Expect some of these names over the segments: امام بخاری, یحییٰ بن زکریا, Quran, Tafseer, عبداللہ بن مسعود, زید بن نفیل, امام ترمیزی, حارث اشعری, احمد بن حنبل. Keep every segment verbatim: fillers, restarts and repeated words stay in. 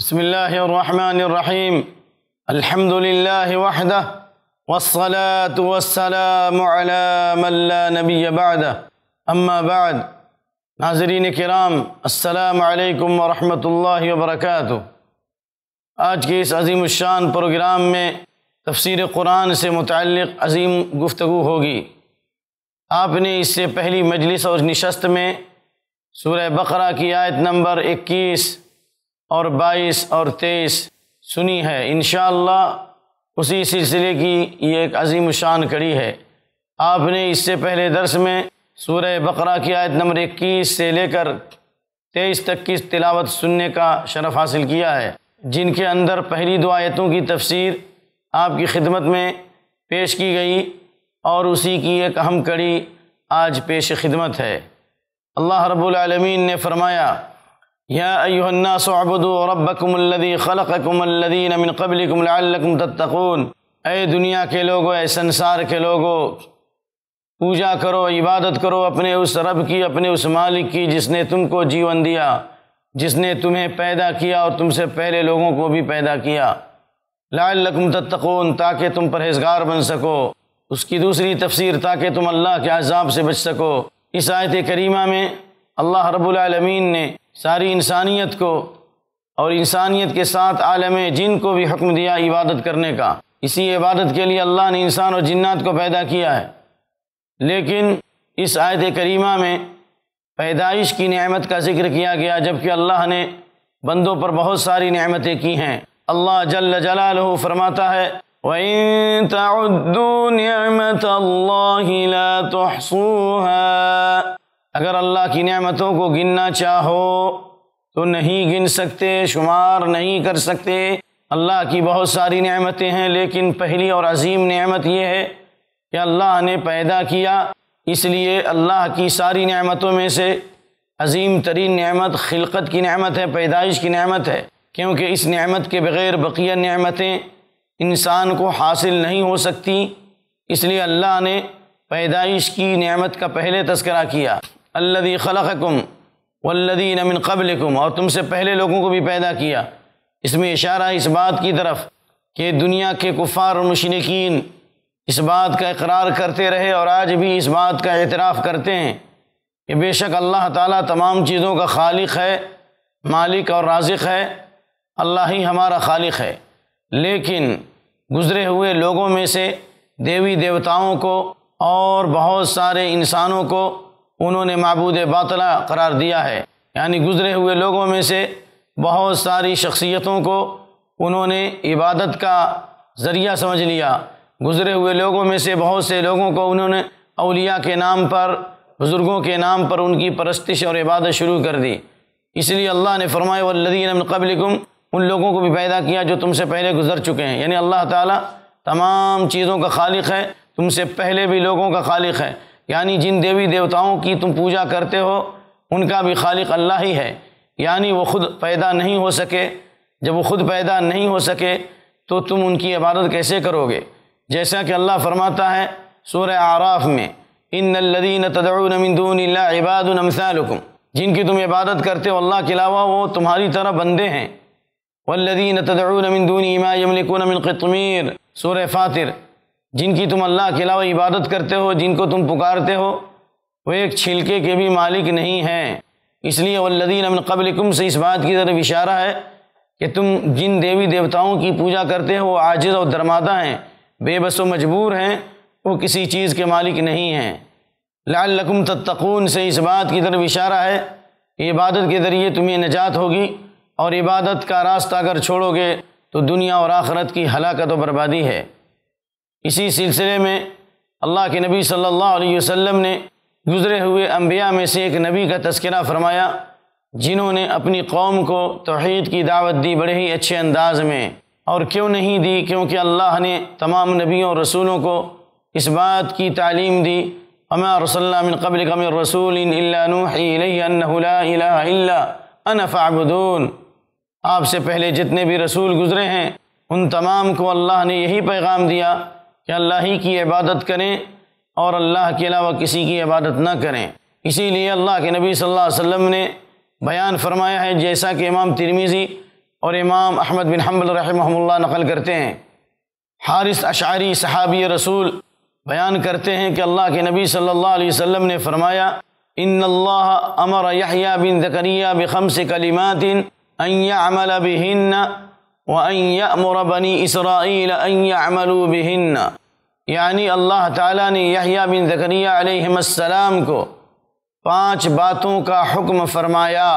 بسم اللہ الرحمن الرحیم الحمد للہ وحدہ والصلاة والسلام علی من لا نبی بعدہ اما بعد۔ ناظرین کرام، السلام علیکم ورحمۃ اللہ وبرکاتہ۔ آج کے اس عظیم الشان پروگرام میں تفسیر قرآن سے متعلق عظیم گفتگو ہوگی۔ آپ نے اس سے پہلی مجلس اور نشست میں سورہ بقرہ کی آیت نمبر اکیس اور بائیس اور تیئیس سنی ہے۔ انشاءاللہ اسی سلسلے کی یہ ایک عظیم شان کڑی ہے۔ آپ نے اس سے پہلے درس میں سورہ بقرہ کی آیت نمبر اکیس سے لے کر تیئیس تک کی تلاوت سننے کا شرف حاصل کیا ہے، جن کے اندر پہلی دو آیتوں کی تفسیر آپ کی خدمت میں پیش کی گئی اور اسی کی ایک اہم کڑی آج پیش خدمت ہے۔ اللہ رب العالمین نے فرمایا، یا ایھا الناس اعبدوا ربکم الذی خلقکم والذین من قبلکم لعلکم تتقون۔ اے دنیا کے لوگو، اے سنسار کے لوگو، پوجا کرو، عبادت کرو اپنے اس رب کی، اپنے اس مالک کی، جس نے تم کو جیون دیا، جس نے تمہیں پیدا کیا اور تم سے پہلے لوگوں کو بھی پیدا کیا، لعلکم تتقون، تاکہ تم پرہیزگار بن سکو۔ اس کی دوسری تفسیر، تاکہ تم اللہ کے عذاب سے بچ سکو۔ اس آیت کریمہ میں اللہ رب العالمین نے ساری انسانیت کو اور انسانیت کے ساتھ عالم جن کو بھی حکم دیا عبادت کرنے کا۔ اسی عبادت کے لیے اللہ نے انسان اور جنات کو پیدا کیا ہے، لیکن اس آیت کریمہ میں پیدائش کی نعمت کا ذکر کیا گیا، جبکہ اللہ نے بندوں پر بہت ساری نعمتیں کی ہیں۔ اللہ جل جلالہ فرماتا ہے، وَإِن تَعُدُّوا نِعْمَةَ اللَّهِ لَا تُحْصُوهَا۔ اگر اللہ کی نعمتوں کو گننا چاہو تو نہیں گن سکتے، شمار نہیں کر سکتے۔ اللہ کی بہت ساری نعمتیں ہیں، لیکن پہلی اور عظیم نعمت یہ ہے کہ اللہ نے پیدا کیا، اس لیے اللہ کی ساری نعمتوں میں سے عظیم ترین نعمت خلقت کی نعمت ہے، پیدائش کی نعمت ہے، کیونکہ اس نعمت کے بغیر بقیہ نعمتیں انسان کو حاصل نہیں ہو سکتی۔ اس لیے اللہ نے پیدائش کی نعمت کا پہلے تذکرہ کیا، الذی خلقکم والذین من قبلکم، اور تم سے پہلے لوگوں کو بھی پیدا کیا۔ اس میں اشارہ اس بات کی طرف کہ دنیا کے کفار اور مشرکین اس بات کا اقرار کرتے رہے اور آج بھی اس بات کا اعتراف کرتے ہیں کہ بے شک اللہ تعالیٰ تمام چیزوں کا خالق ہے، مالک اور رازق ہے، اللہ ہی ہمارا خالق ہے، لیکن گزرے ہوئے لوگوں میں سے دیوی دیوتاؤں کو اور بہت سارے انسانوں کو انہوں نے معبود باطلا قرار دیا ہے۔ یعنی گزرے ہوئے لوگوں میں سے بہت ساری شخصیتوں کو انہوں نے عبادت کا ذریعہ سمجھ لیا، گزرے ہوئے لوگوں میں سے بہت سے لوگوں کو انہوں نے اولیاء کے نام پر، بزرگوں کے نام پر ان کی پرستش اور عبادت شروع کر دی۔ اس لیے اللہ نے فرمایا، والذین من قبلکم، ان لوگوں کو بھی پیدا کیا جو تم سے پہلے گزر چکے ہیں۔ یعنی اللہ تعالیٰ تمام چیزوں کا خالق ہے، تم سے پہلے بھی لوگوں کا خالق ہے، یعنی جن دیوی دیوتاؤں کی تم پوجا کرتے ہو ان کا بھی خالق اللہ ہی ہے۔ یعنی وہ خود پیدا نہیں ہو سکے، جب وہ خود پیدا نہیں ہو سکے تو تم ان کی عبادت کیسے کرو گے؟ جیسا کہ اللہ فرماتا ہے سورہ اعراف میں، ان الذین تدعون من دون اللہ عباد امثالکم، جن کی تم عبادت کرتے ہو اللہ کے علاوہ وہ تمہاری طرح بندے ہیں۔ والذین تدعون من دونہ ما یملکون من قطمیر، سورہ فاطر، جن کی تم اللہ کے علاوہ عبادت کرتے ہو، جن کو تم پکارتے ہو، وہ ایک چھلکے کے بھی مالک نہیں ہیں۔ اس لیے والذین من قبلکم سے اس بات کی طرف اشارہ ہے کہ تم جن دیوی دیوتاؤں کی پوجا کرتے ہو وہ عاجز اور درماندہ ہیں، بے بس و مجبور ہیں، وہ کسی چیز کے مالک نہیں ہیں۔ لعلکم تتقون سے اس بات کی طرف اشارہ ہے کہ عبادت کے ذریعے تمہیں نجات ہوگی، اور عبادت کا راستہ اگر چھوڑو گے تو دنیا اور آخرت کی ہلاکت و بربادی ہے۔ اسی سلسلے میں اللہ کے نبی صلی اللہ علیہ وسلم نے گزرے ہوئے انبیاء میں سے ایک نبی کا تذکرہ فرمایا، جنہوں نے اپنی قوم کو توحید کی دعوت دی بڑے ہی اچھے انداز میں۔ اور کیوں نہیں دی؟ کیونکہ اللہ نے تمام نبیوں اور رسولوں کو اس بات کی تعلیم دی، وَمَا أَرْسَلْنَا مِن قَبْلِكَ مِن رَّسُولٍ إِلَّا نُوحِي إِلَيْهِ أَنَّهُ لَا إِلَٰهَ إِلَّا أَنَا فَاعْبُدُونِ۔ آپ سے پہلے جتنے بھی رسول گزرے ہیں ان تمام کو اللہ نے یہی پیغام دیا کہ اللہ ہی کی عبادت کریں اور اللہ کے علاوہ کسی کی عبادت نہ کریں۔ اسی لیے اللہ کے نبی صلی اللہ علیہ وسلم نے بیان فرمایا ہے، جیسا کہ امام ترمیزی اور امام احمد بن حنبل رحمہ اللہ نقل کرتے ہیں، حارث اشعری صحابی رسول بیان کرتے ہیں کہ اللہ کے نبی صلی اللہ علیہ وسلم نے فرمایا، ان اللہ امر یحییٰ بن زکریا بخمس کلمات ان یعمل بہن وان یأمر بنی اسرائیل ان یعملوا بہن، یعنی اللہ تعالیٰ نے یحییٰ بن زکریا علیہ السلام کو پانچ باتوں کا حکم فرمایا،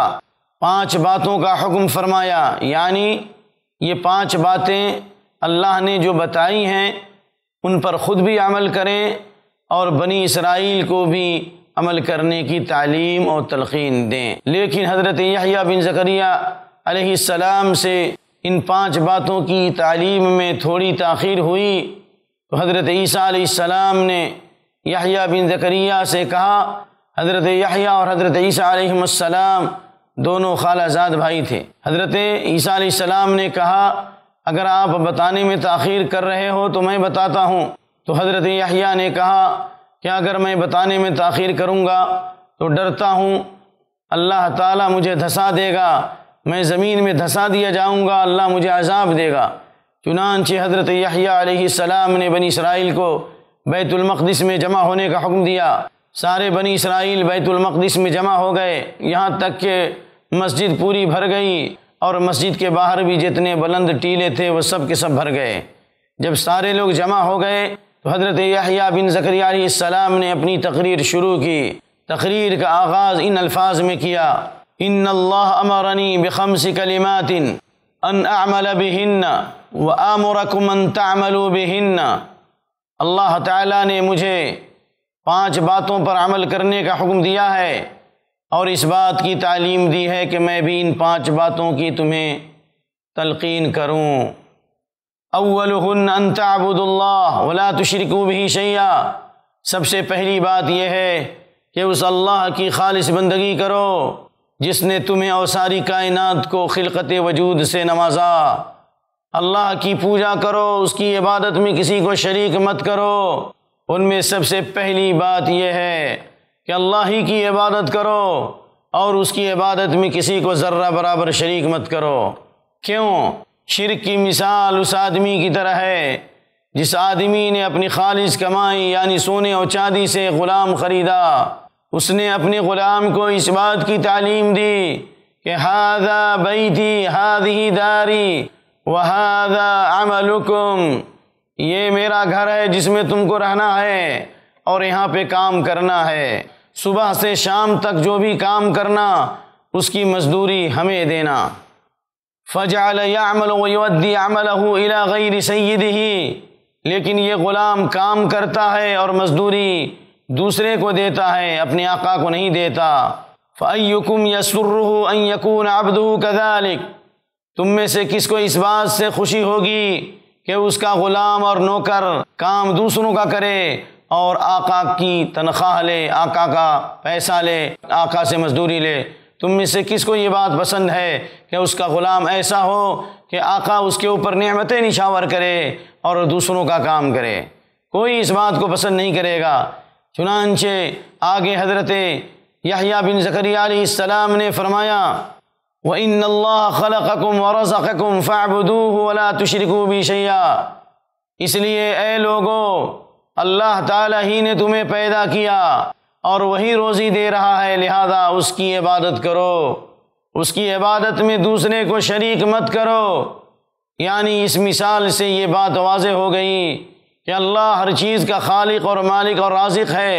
پانچ باتوں کا حکم فرمایا، یعنی یہ پانچ باتیں اللہ نے جو بتائی ہیں ان پر خود بھی عمل کریں اور بنی اسرائیل کو بھی عمل کرنے کی تعلیم اور تلقین دیں۔ لیکن حضرت یحییٰ بن زکریا علیہ السلام سے ان پانچ باتوں کی تعلیم میں تھوڑی تاخیر ہوئی تو حضرت عیسیٰ علیہ السلام نے یحییٰ بن زکریا سے کہا، حضرت یحییٰ اور حضرت عیسیٰ علیہ السلام دونوں خالہ زاد بھائی تھے، حضرت عیسیٰ علیہ السلام نے کہا اگر آپ بتانے میں تاخیر کر رہے ہو تو میں بتاتا ہوں، تو حضرت یحییٰ نے کہا کہ اگر میں بتانے میں تاخیر کروں گا تو ڈرتا ہوں اللہ تعالیٰ مجھے دھسا دے گا، میں زمین میں دھسا دیا جاؤں گا، اللہ مجھے عذاب دے گا۔ چنانچہ حضرت یحییٰ علیہ السلام نے بنی اسرائیل کو بیت المقدس میں جمع ہونے کا حکم دیا، سارے بنی اسرائیل بیت المقدس میں جمع ہو گئے، یہاں تک کہ مسجد پوری بھر گئی اور مسجد کے باہر بھی جتنے بلند ٹیلے تھے وہ سب کے سب بھر گئے۔ جب سارے لوگ جمع ہو گئے تو حضرت یحییٰ بن زکریا علیہ السلام نے اپنی تقریر شروع کی، تقریر کا آغاز ان الفاظ میں کیا، ان اللہ امرنی بخمس کلمات ان اعمل بہن وآمرکم ان تعملوا بہن، اللہ تعالیٰ نے مجھے پانچ باتوں پر عمل کرنے کا حکم دیا ہے اور اس بات کی تعلیم دی ہے کہ میں بھی ان پانچ باتوں کی تمہیں تلقین کروں۔ اولہن ان تعبدوا اللہ ولا تشرکوا بہ شیئا، سب سے پہلی بات یہ ہے کہ اس اللہ کی خالص بندگی کرو جس نے تمہیں اور ساری کائنات کو خلقت وجود سے نوازا، اللہ کی پوجا کرو، اس کی عبادت میں کسی کو شریک مت کرو۔ ان میں سب سے پہلی بات یہ ہے کہ اللہ ہی کی عبادت کرو اور اس کی عبادت میں کسی کو ذرہ برابر شریک مت کرو۔ کیوں؟ شرک کی مثال اس آدمی کی طرح ہے جس آدمی نے اپنی خالص کمائی یعنی سونے اور چاندی سے غلام خریدا، اس نے اپنے غلام کو اس بات کی تعلیم دی کہ ھذا بیتی ھذہ داری وھذا عملکم، یہ میرا گھر ہے جس میں تم کو رہنا ہے اور یہاں پہ کام کرنا ہے، صبح سے شام تک جو بھی کام کرنا اس کی مزدوری ہمیں دینا۔ فجعل يعمل ويؤدي عمله الى غير سيده، لیکن یہ غلام کام کرتا ہے اور مزدوری دوسرے کو دیتا ہے، اپنے آقا کو نہیں دیتا۔ فأيكم يسره ان يكون عبده كذلك، تم میں سے کس کو اس بات سے خوشی ہوگی کہ اس کا غلام اور نوکر کام دوسروں کا کرے اور آقا کی تنخواہ لے، آقا کا پیسہ لے، آقا سے مزدوری لے؟ تم میں سے کس کو یہ بات پسند ہے کہ اس کا غلام ایسا ہو کہ آقا اس کے اوپر نعمتیں نشاور کرے اور دوسروں کا کام کرے؟ کوئی اس بات کو پسند نہیں کرے گا۔ چنانچہ آگے حضرت یحییٰ بن زکریا علیہ السلام نے فرمایا، وَإِنَّ اللَّهَ خَلَقَكُمْ وَرَزَقَكُمْ فَاعْبُدُوهُ وَلَا تُشْرِكُوا بِهِ شَيْئًا، اس لیے اے لوگو اللہ تعالیٰ ہی نے تمہیں پیدا کیا اور وہی روزی دے رہا ہے، لہذا اس کی عبادت کرو، اس کی عبادت میں دوسرے کو شریک مت کرو۔ یعنی اس مثال سے یہ بات واضح ہو گئی کہ اللہ ہر چیز کا خالق اور مالک اور رازق ہے۔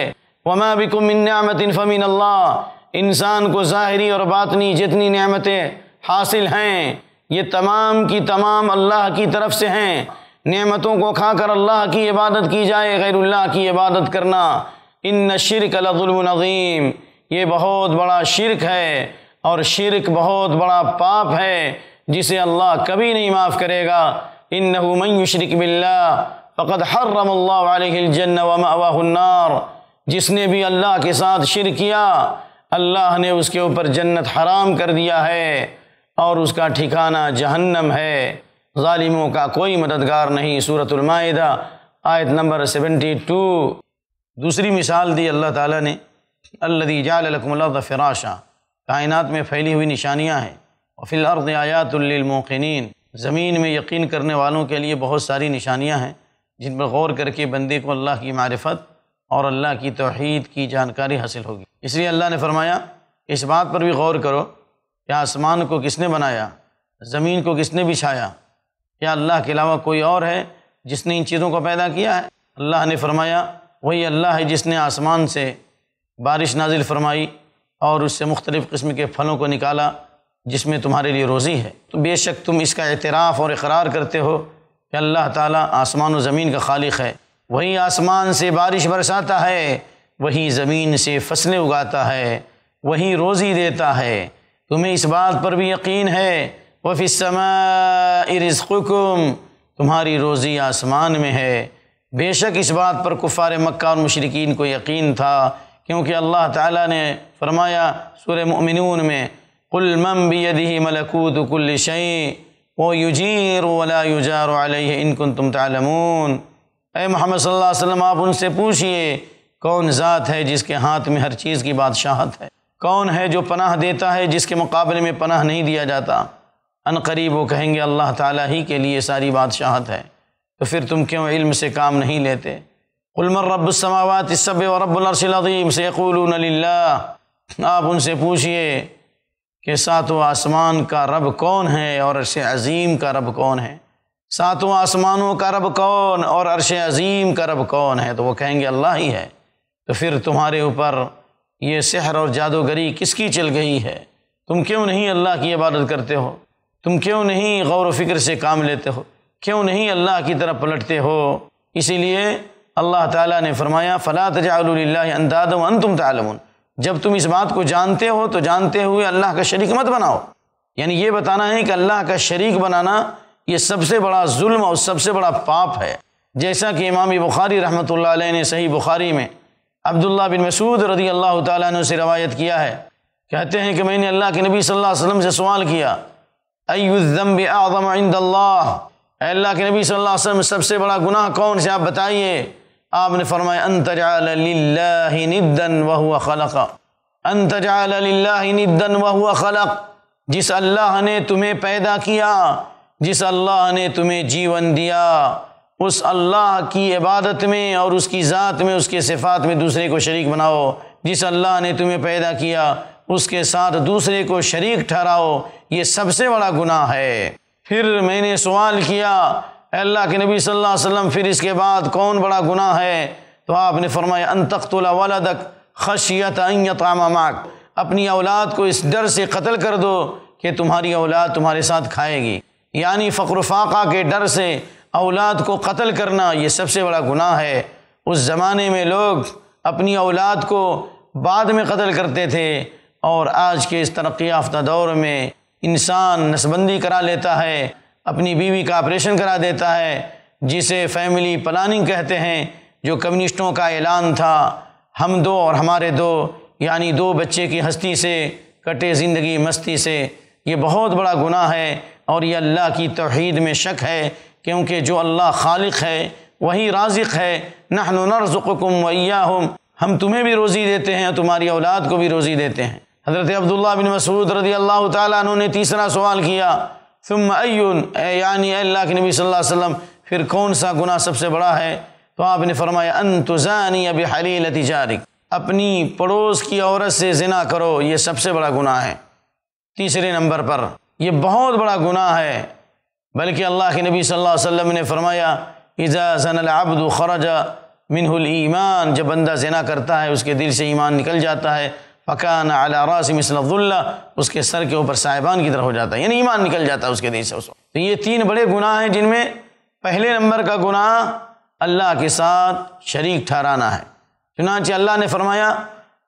وَمَا بِكُم مِّن نِّعْمَةٍ فَمِنَ اللَّهِ، انسان کو ظاہری اور باطنی جتنی نعمتیں حاصل ہیں یہ تمام کی تمام اللہ کی طرف سے ہیں۔ نعمتوں کو کھا کر اللہ کی عبادت کی جائے، غیر اللہ کی عبادت کرنا ان الشرک لظلم عظیم، یہ بہت بڑا شرک ہے اور شرک بہت بڑا پاپ ہے جسے اللہ کبھی نہیں معاف کرے گا۔ انہ من یشرک باللہ فقد حرم اللہ علیہ الجنہ ومأواہ النار، جس نے بھی اللہ کے ساتھ شرک کیا اللہ نے اس کے اوپر جنت حرام کر دیا ہے اور اس کا ٹھکانہ جہنم ہے، ظالموں کا کوئی مددگار نہیں۔ سورۃ المائدہ آیت نمبر بہتر۔ دوسری مثال دی اللہ تعالیٰ نے، الذی جعل لکم الارض فراشا، کائنات میں پھیلی ہوئی نشانیاں ہیں وفی الارض آیات للموقنین، زمین میں یقین کرنے والوں کے لیے بہت ساری نشانیاں ہیں جن پر غور کر کے بندے کو اللہ کی معرفت اور اللہ کی توحید کی جانکاری حاصل ہوگی۔ اس لیے اللہ نے فرمایا اس بات پر بھی غور کرو کہ آسمان کو کس نے بنایا، زمین کو کس نے بچھایا، کیا اللہ کے علاوہ کوئی اور ہے جس نے ان چیزوں کو پیدا کیا ہے؟ اللہ نے فرمایا وہی اللہ ہے جس نے آسمان سے بارش نازل فرمائی اور اس سے مختلف قسم کے پھلوں کو نکالا جس میں تمہارے لیے روزی ہے۔ تو بے شک تم اس کا اعتراف اور اقرار کرتے ہو کہ اللہ تعالیٰ آسمان و زمین کا خالق ہے، وہی آسمان سے بارش برساتا ہے، وہی زمین سے فصلیں اگاتا ہے، وہی روزی دیتا ہے، تمہیں اس بات پر بھی یقین ہے۔ وَفِي السَّمَاءِ رِزْقُكُمْ، تمہاری روزی آسمان میں ہے۔ بے شک اس بات پر کفار مکہ اور مشرکین کو یقین تھا، کیونکہ اللہ تعالیٰ نے فرمایا سورہ مؤمنون میں قُلْ مَنْ بِيَدِهِ مَلَكُوتُ كُلِّ شَيْءٍ وَيُجِيرُ وَلَا يُجَارُ عَلَيْهِ إِن كُنْتُمْ تَعْلَمُونَ۔ اے محمد صلی اللہ علیہ وسلم، آپ ان سے پوچھئے کون ذات ہے جس کے ہاتھ میں ہر چیز کی بادشاہت ہے، کون ہے جو پناہ دیتا ہے جس کے مقابلے میں پناہ نہیں دیا جاتا؟ ان قریب وہ کہیں گے اللہ تعالیٰ ہی کے لیے ساری بادشاہت ہے، تو پھر تم کیوں علم سے کام نہیں لیتے؟ قُلْ مَنْ رَبُّ السَّمَاوَاتِ السَّبْعِ وَرَبُّ الْعَرْشِ الْعَظِيمِ سَيَقُولُونَ لِلَّهِ۔ آپ ان سے پوچھئے کہ ساتوں آسمان کا رب کون ہے اور عرش عظیم کا رب کون ہے، ساتوں آسمانوں کا رب کون اور عرش عظیم کا رب کون ہے؟ تو وہ کہیں گے اللہ ہی ہے، تو پھر تمہارے اوپر یہ سحر اور جادوگری کس کی چل گئی ہے؟ تم کیوں نہیں اللہ کی عبادت کرتے ہو؟ تم کیوں نہیں غور و فکر سے کام لیتے ہو؟ کیوں نہیں اللہ کی طرف پلٹتے ہو؟ اسی لیے اللہ تعالیٰ نے فرمایا فَلَا تَجْعَلُوا لِلَّهِ أَنْدَادًا وَأَنْتُمْ تَعْلَمُونَ، جب تم اس بات کو جانتے ہو تو جانتے ہوئے اللہ کا شریک مت بناؤ۔ یعنی یہ بتانا ہے کہ اللہ کا شریک بنانا یہ سب سے بڑا ظلم اور سب سے بڑا پاپ ہے، جیسا کہ امام بخاری رحمۃ اللہ علیہ نے صحیح بخاری میں عبداللہ بن مسعود رضی اللہ تعالیٰ عنہ سے روایت کیا ہے، کہتے ہیں کہ میں نے اللہ کے نبی صلی اللہ علیہ وسلم سے سوال کیا اَيُّ الذَّنْبِ أَعْظَمُ عِنْدَ اللَّهِ، اے اللہ کے نبی صلی اللہ علیہ وسلم سب سے بڑا گناہ کون سے آپ بتائیے؟ آپ نے فرمایا أَن تَجْعَلَ لِلَّهِ نِدًّا وَهُوَ خَلَقَ، أَن تَجْعَلَ لِلَّهِ نِدًّا وَهُوَ خَلَقَ، جس اللہ نے تمہیں پیدا کیا، جس اللہ نے تمہیں جیون دیا، اس اللہ کی عبادت میں اور اس کی ذات میں، اس کے صفات میں دوسرے کو شریک بناؤ۔ جس اللہ نے تمہیں پیدا کیا اس کے ساتھ دوسرے کو شریک ٹھہراؤ، یہ سب سے بڑا گناہ ہے۔ پھر میں نے سوال کیا اے اللہ کے نبی صلی اللہ علیہ وسلم پھر اس کے بعد کون بڑا گناہ ہے؟ تو آپ نے فرمایا ان تقتل ولدک خشیۃ ان یطعم معک، اپنی اولاد کو اس ڈر سے قتل کر دو کہ تمہاری اولاد تمہارے ساتھ کھائے گی، یعنی فقر و فاقہ کے ڈر سے اولاد کو قتل کرنا یہ سب سے بڑا گناہ ہے۔ اس زمانے میں لوگ اپنی اولاد کو بعد میں قتل کرتے تھے، اور آج کے اس ترقی یافتہ دور میں انسان نسبندی کرا لیتا ہے، اپنی بیوی کا آپریشن کرا دیتا ہے، جسے فیملی پلاننگ کہتے ہیں، جو کمیونسٹوں کا اعلان تھا ہم دو اور ہمارے دو، یعنی دو بچے کی ہستی سے کٹے زندگی مستی سے۔ یہ بہت بڑا گناہ ہے، اور یہ اللہ کی توحید میں شک ہے، کیونکہ جو اللہ خالق ہے وہی رازق ہے۔ نحن نرزقکم وإیاہم، ہم تمہیں بھی روزی دیتے ہیں اور تمہاری اولاد کو بھی روزی دیتے ہیں۔ حضرت عبداللہ بن مسعود رضی اللہ تعالیٰ عنہ نے تیسرا سوال کیا ثم ایون، یعنی اے اللہ کے نبی صلی اللہ علیہ وسلم پھر کون سا گناہ سب سے بڑا ہے؟ تو آپ نے فرمایا ان تزانی بحلیلۃ جارک، اپنی پڑوس کی عورت سے زنا کرو، یہ سب سے بڑا گناہ ہے۔ تیسرے نمبر پر یہ بہت بڑا گناہ ہے، بلکہ اللہ کے نبی صلی اللہ علیہ وسلم نے فرمایا اذا زنا العبد خرج منہ الایمان، جب بندہ زنا کرتا ہے اس کے دل سے ایمان نکل جاتا ہے، فَكَانَ عَلَىٰ رَاسِ مِثْلَ الظُّلَّةِ، اس کے سر کے اوپر صاحبان کی طرح ہو جاتا ہے، یعنی ایمان نکل جاتا ہے اس کے دل سے۔ تو یہ تین بڑے گناہ ہیں جن میں پہلے نمبر کا گناہ اللہ کے ساتھ شریک ٹھہرانا ہے۔ چنانچہ اللہ نے فرمایا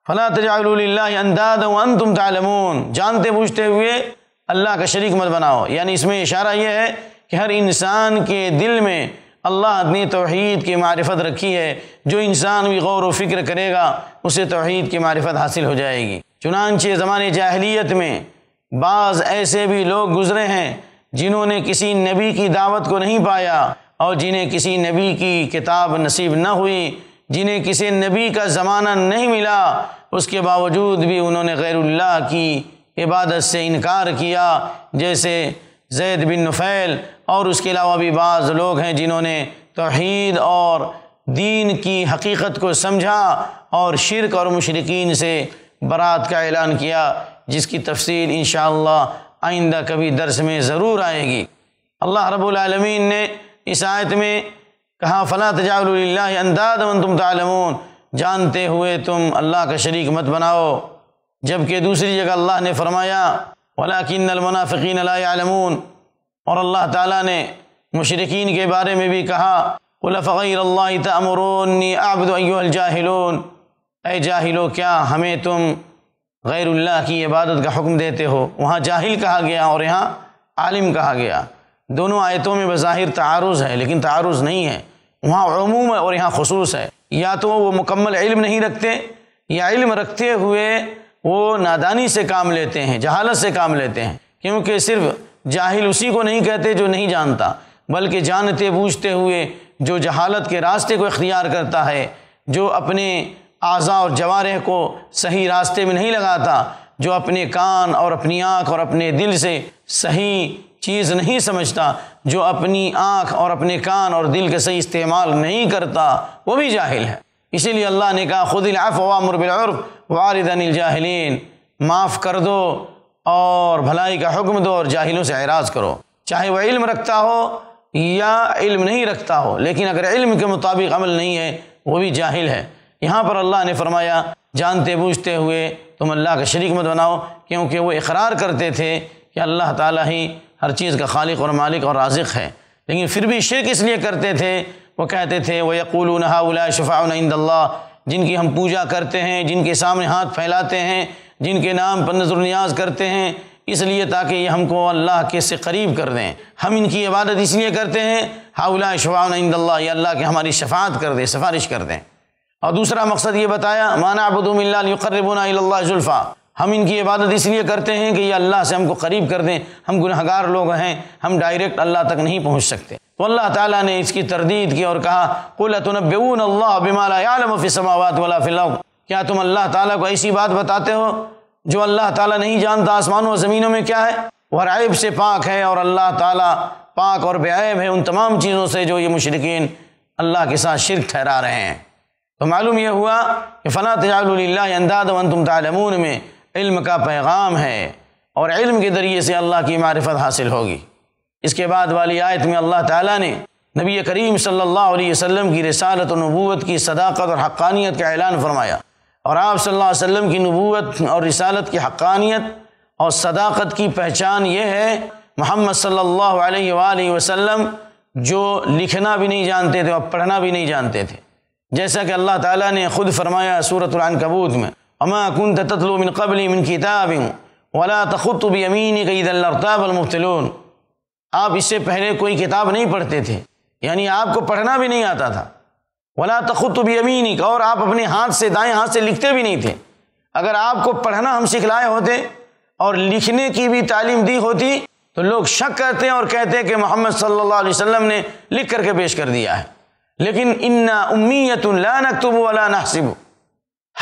فَلَا تَجْعَلُوا لِلَّهِ أَنْدَادًا وَأَنْتُمْ تَعْلَمُونَ، جانتے بوجھتے ہوئے اللہ کا شریک مت بناؤ۔ یعنی اس میں اشارہ یہ ہے کہ ہر انسان کے دل میں اللہ نے توحید کی معرفت رکھی ہے، جو انسان بھی غور و فکر کرے گا اسے توحید کی معرفت حاصل ہو جائے گی۔ چنانچہ زمانے جاہلیت میں بعض ایسے بھی لوگ گزرے ہیں جنہوں نے کسی نبی کی دعوت کو نہیں پایا، اور جنہیں کسی نبی کی کتاب نصیب نہ ہوئی، جنہیں کسی نبی کا زمانہ نہیں ملا، اس کے باوجود بھی انہوں نے غیر اللہ کی عبادت سے انکار کیا، جیسے زید بن نفیل اور اس کے علاوہ بھی بعض لوگ ہیں جنہوں نے توحید اور دین کی حقیقت کو سمجھا اور شرک اور مشرکین سے برات کا اعلان کیا، جس کی تفصیل انشاءاللہ آئندہ کبھی درس میں ضرور آئے گی۔ اللہ رب العالمین نے اس آیت میں کہا فَلَا تَجْعَلُوا لِلَّهِ أَنْدَادًا وَأَنْتُمْ تَعْلَمُونَ، جانتے ہوئے تم اللہ کا شریک مت بناؤ، جبکہ دوسری جگہ اللہ نے فرمایا وَلَكِنَّ الْمُنَافِقِينَ لَا يَعْلَمُونَ، اور اللہ تعالیٰ نے مشرکین کے بارے میں بھی کہا قُلْ أَفَغَيْرَ اللَّهِ تَأْمُرُونِّي أَعْبُدُ أَيُّهَا الْجَاهِلُونَ، اے جاہلو کیا ہمیں تم غیر اللہ کی عبادت کا حکم دیتے ہو؟ وہاں جاہل کہا گیا اور یہاں عالم کہا گیا، دونوں آیتوں میں بظاہر تعارض ہے لیکن تعارض نہیں ہے، وہاں عموم ہے اور یہاں خصوص ہے، یا تو وہ مکمل علم نہیں رکھتے یا علم رکھتے ہوئے وہ نادانی سے کام لیتے ہیں، جہالت سے کام لیتے ہیں، کیونکہ صرف جاہل اسی کو نہیں کہتے جو نہیں جانتا، بلکہ جانتے بوجھتے ہوئے جو جہالت کے راستے کو اختیار کرتا ہے، جو اپنے اعضاء اور جوارح کو صحیح راستے میں نہیں لگاتا، جو اپنے کان اور اپنی آنکھ اور اپنے دل سے صحیح چیز نہیں سمجھتا، جو اپنی آنکھ اور اپنے کان اور دل کا صحیح استعمال نہیں کرتا، وہ بھی جاہل ہے۔ اسی لیے اللہ نے کہا خذ العفو وامر بالعرف وعرض عن الجاہلین، معاف کر دو اور بھلائی کا حکم دو اور جاہلوں سے اعراض کرو، چاہے وہ علم رکھتا ہو یا علم نہیں رکھتا ہو، لیکن اگر علم کے مطابق عمل نہیں ہے وہ بھی جاہل ہے۔ یہاں پر اللہ نے فرمایا جانتے بوجھتے ہوئے تم اللہ کا شریک مت بناؤ، کیونکہ وہ اقرار کرتے تھے کہ اللہ تعالیٰ ہی ہر چیز کا خالق اور مالک اور رازق ہے، لیکن پھر بھی شرک اس لیے کرتے تھے، وہ کہتے تھے وَيَقُولُونَ هَٰؤُلَاءِ شُفَعَاؤُنَا عِندَ اللَّهِ، جن کی ہم پوجا کرتے ہیں، جن کے سامنے ہاتھ پھیلاتے ہیں، جن کے نام پر نظر و نیاز کرتے ہیں، اس لیے تاکہ یہ ہم کو اللہ کے سے قریب کر دیں، ہم ان کی عبادت اس لیے کرتے ہیں هَٰؤُلَاءِ شُفَعَاؤُنَا عِندَ اللَّهِ، یہ اللہ کے ہماری شفاعت کر دیں، سفارش کر دیں۔ اور دوسرا مقصد یہ بتایا مَا نَعْبُدُهُمْ إِلَّا لِيُقَرِّبُونَا إِلَى اللَّهِ زُلْفَىٰ، ہم ان کی عبادت اس لیے کرتے ہیں کہ یہ اللہ سے ہم کو قریب کر دیں، ہم گنہگار لوگ ہیں، ہم ڈائریکٹ اللہ تک نہیں پہنچ سکتے۔ تو اللہ تعالیٰ نے اس کی تردید کی اور کہا قُلْ أَتُنَبِّئُونَ اللَّهَ بِمَا لَا يَعْلَمُ فِي السَّمَاوَاتِ وَلَا فِي الْأَرْضِ، کیا تم اللہ تعالیٰ کو ایسی بات بتاتے ہو جو اللہ تعالیٰ نہیں جانتا آسمانوں اور زمینوں میں کیا ہے؟ وہ عیب سے پاک ہے اور اللہ تعالیٰ پاک اور بے عیب ہے ان تمام چیزوں سے جو یہ مشرکین اللہ کے ساتھ شرک ٹھہرا رہے ہیں۔ تو معلوم یہ ہوا کہ فَلَا تَجْعَلُوا لِلَّهِ أَنْدَادًا وَأَنْتُمْ تَعْلَمُونَ میں علم کا پیغام ہے، اور علم کے ذریعے سے اللہ کی معرفت حاصل ہوگی۔ اس کے بعد والی آیت میں اللہ تعالیٰ نے نبی کریم صلی اللہ علیہ وسلم کی رسالت و نبوت کی صداقت اور حقانیت کا اعلان فرمایا، اور آپ صلی اللہ علیہ وسلم کی نبوت اور رسالت کی حقانیت اور صداقت کی پہچان یہ ہے محمد صلی اللہ علیہ وآلہ وسلم جو لکھنا بھی نہیں جانتے تھے اور پڑھنا بھی نہیں جانتے تھے، جیسا کہ اللہ تعالیٰ نے خود فرمایا سورۃ العنکبوت میں وَمَا كُنْتَ تَتْلُو مِنْ قَبْلِ مِنْ كِتَابٍ وَلَا تَخُطُّ بِيَمِينِكَ إِذًا لَارْتَابَ الْمُبْطِلُونَ، آپ اس سے پہلے کوئی کتاب نہیں پڑھتے تھے، یعنی آپ کو پڑھنا بھی نہیں آتا تھا، وَلَا تَخُطُّ بِيَمِينِكَ، اور آپ اپنے ہاتھ سے دائیں ہاتھ سے لکھتے بھی نہیں تھے۔ اگر آپ کو پڑھنا ہم سکھلائے ہوتے اور لکھنے کی بھی تعلیم دی ہوتی تو لوگ شک کرتے اور کہتے کہ محمد صلی اللہ علیہ وسلم نے لکھ کر کے پیش کر دیا ہے، لیکن إِنَّا أُمِّيَّةٌ لَا نَكْتُبُ وَلَا نَحْسِبُ،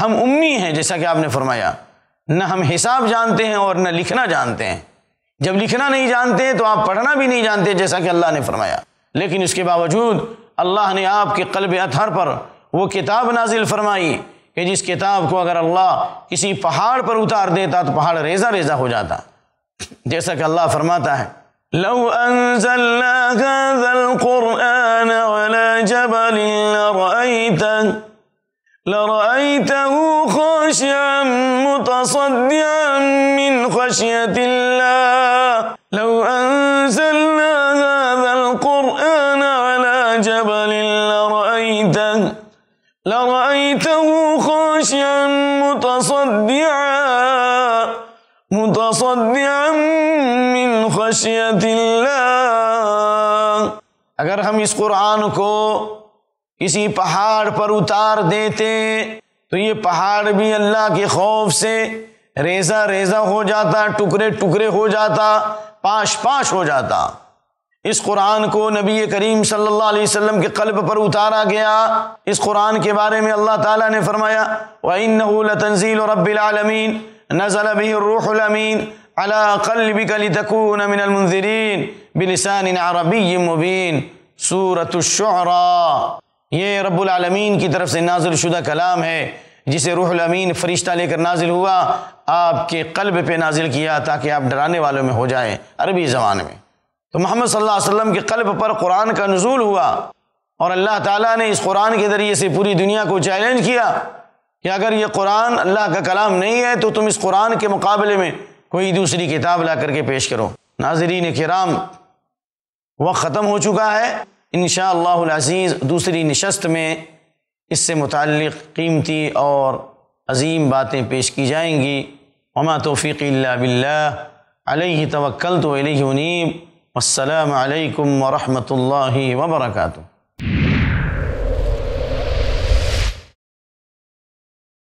ہم امی ہیں جیسا کہ آپ نے فرمایا، نہ ہم حساب جانتے ہیں اور نہ لکھنا جانتے ہیں، جب لکھنا نہیں جانتے ہیں تو آپ پڑھنا بھی نہیں جانتے جیسا کہ اللہ نے فرمایا، لیکن اس کے باوجود اللہ نے آپ کے قلب اطہر پر وہ کتاب نازل فرمائی کہ جس کتاب کو اگر اللہ کسی پہاڑ پر اتار دیتا تو پہاڑ ریزہ ریزہ ہو جاتا، جیسا کہ اللہ فرماتا ہے لو انزلنا هذا القرآن على جبل لرأيته لَرَأَيْتَهُ خَاشِعًا مُتَصَدِّعًا مِنْ خَشْيَةِ اللَّهِ لَوْ أَنزَلْنَا هَذَا الْقُرْآنَ عَلَى جَبَلٍ لَرَأَيْتَهُ لَرَأَيْتَهُ خَاشِعًا مُتَصَدِّعًا مُتَصَدِّعًا مِنْ خَشْيَةِ اللَّهِ، اگر ہم اس قرآن کو کسی پہاڑ پر اتار دیتے تو یہ پہاڑ بھی اللہ کے خوف سے ریزہ ریزہ ہو جاتا، ٹکڑے ٹکڑے ہو جاتا، پاش پاش ہو جاتا۔ اس قرآن کو نبی کریم صلی اللہ علیہ وسلم کے قلب پر اتارا گیا، اس قرآن کے بارے میں اللہ تعالیٰ نے فرمایا وَإِنَّهُ لَتَنزِيلُ رَبِّ الْعَالَمِينَ نزل به الروح الأمين على قلبك لتكون من المنذرين بلسان عربی مبین. سورة الشعراء، یہ رب العالمین کی طرف سے نازل شدہ کلام ہے جسے روح الامین فرشتہ لے کر نازل ہوا، آپ کے قلب پہ نازل کیا تاکہ آپ ڈرانے والوں میں ہو جائیں. عربی زبان میں تو محمد صلی اللہ علیہ وسلم کے قلب پر قرآن کا نزول ہوا، اور اللہ تعالیٰ نے اس قرآن کے ذریعے سے پوری دنیا کو چیلنج کیا کہ اگر یہ قرآن اللہ کا کلام نہیں ہے تو تم اس قرآن کے مقابلے میں کوئی دوسری کتاب لا کر کے پیش کرو. ناظرین کرام، وقت ختم ہو چکا ہے. انشاءاللہ العزیز دوسری نشست میں اس سے متعلق قیمتی اور عظیم باتیں پیش کی جائیں گی. وما توفیقی الا باللہ، علیہ توکلت و الیہ انیب. والسلام علیکم ورحمۃ اللہ وبرکاتہ.